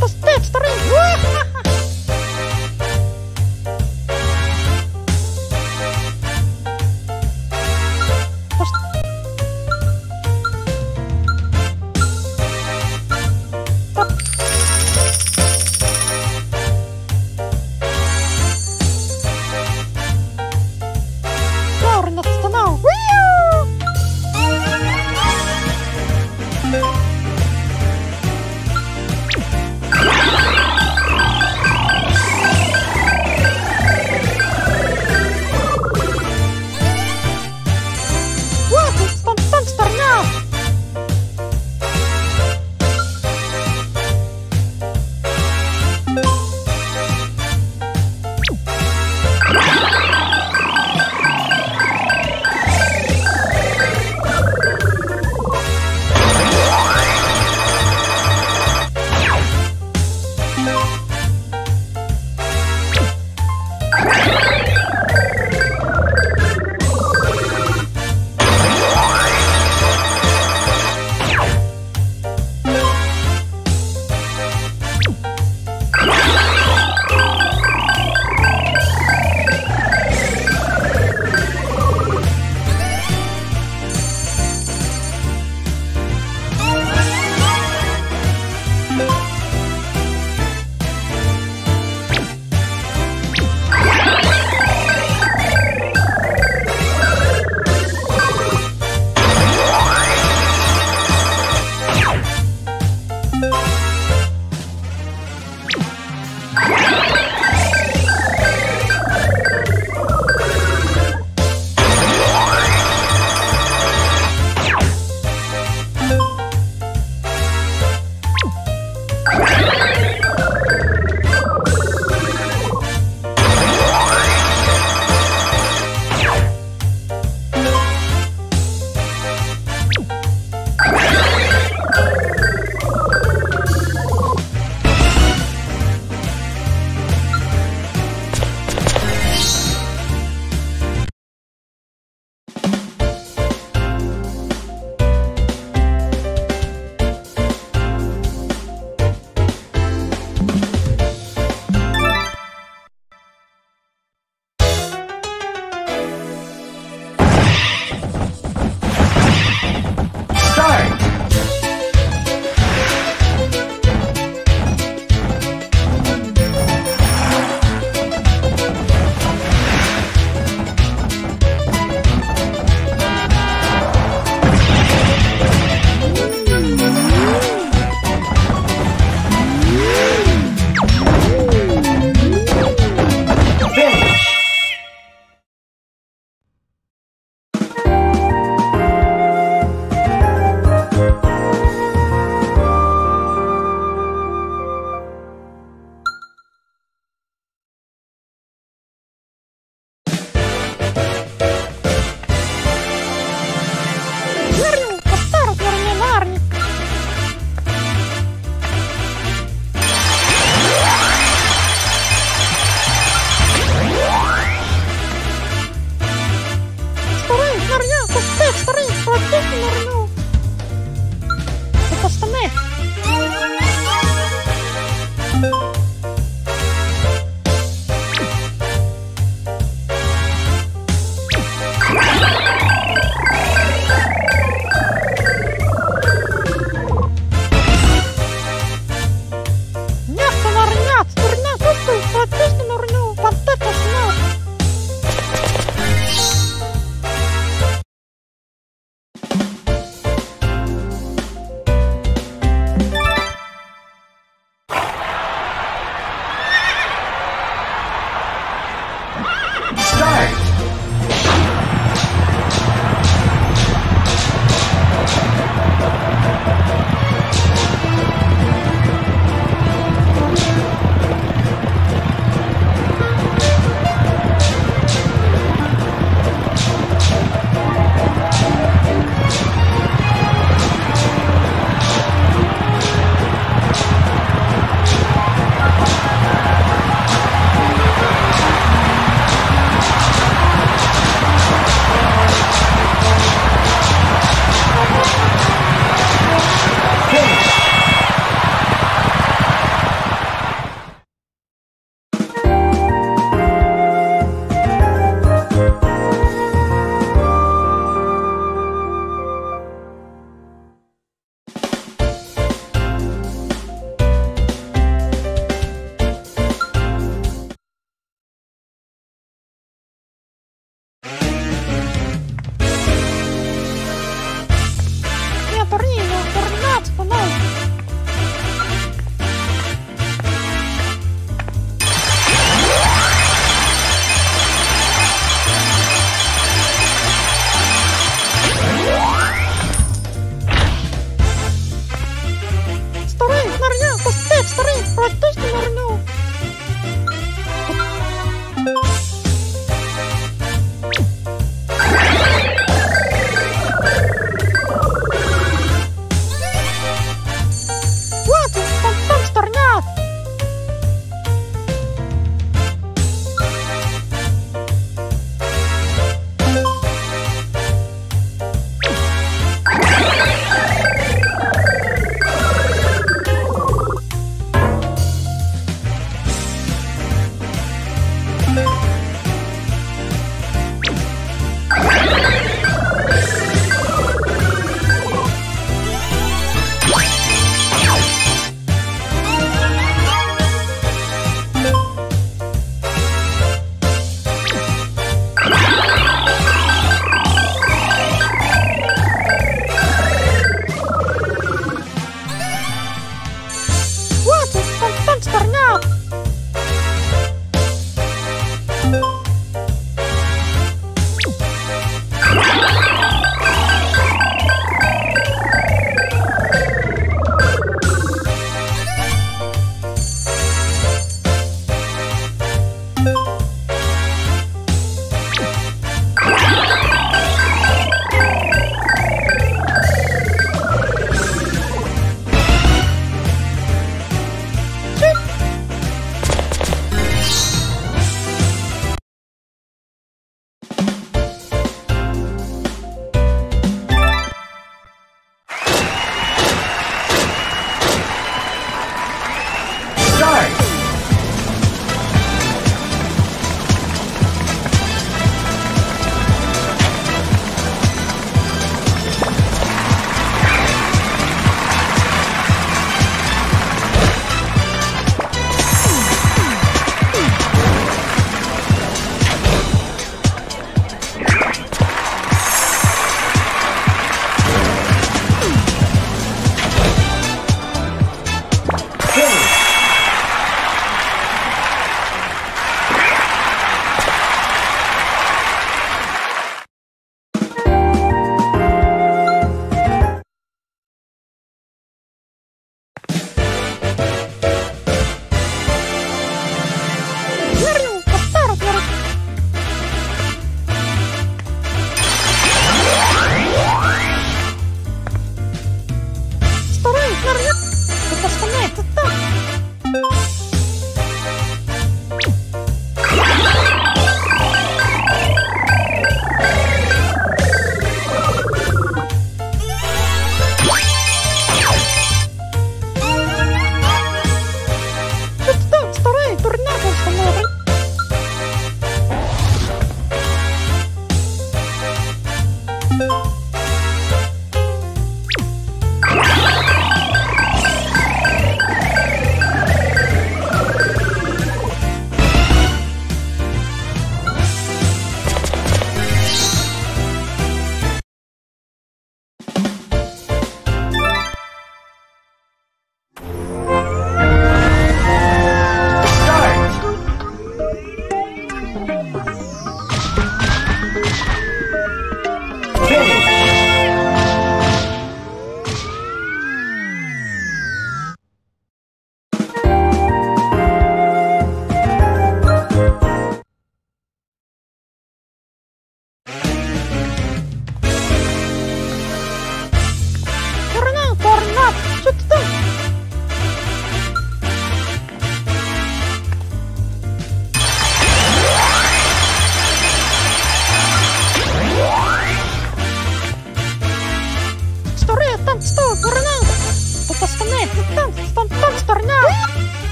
Santa's tapestry!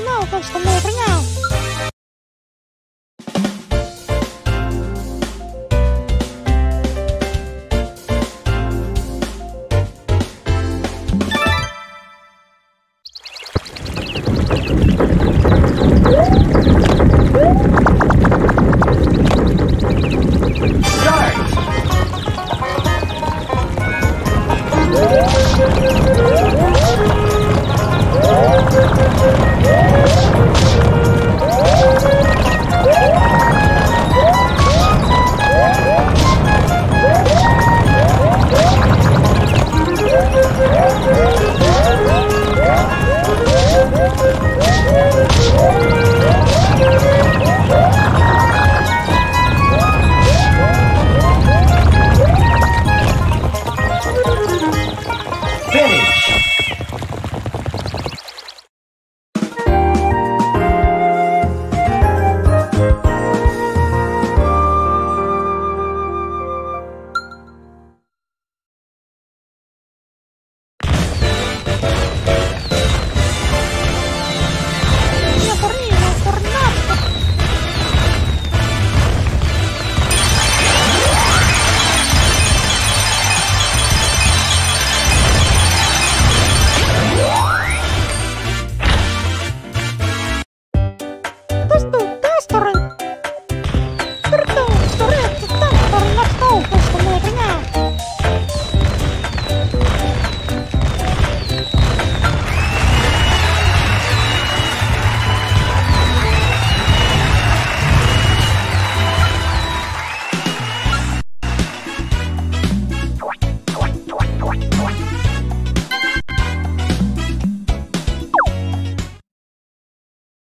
знал, как что меня принял. We'll be right back.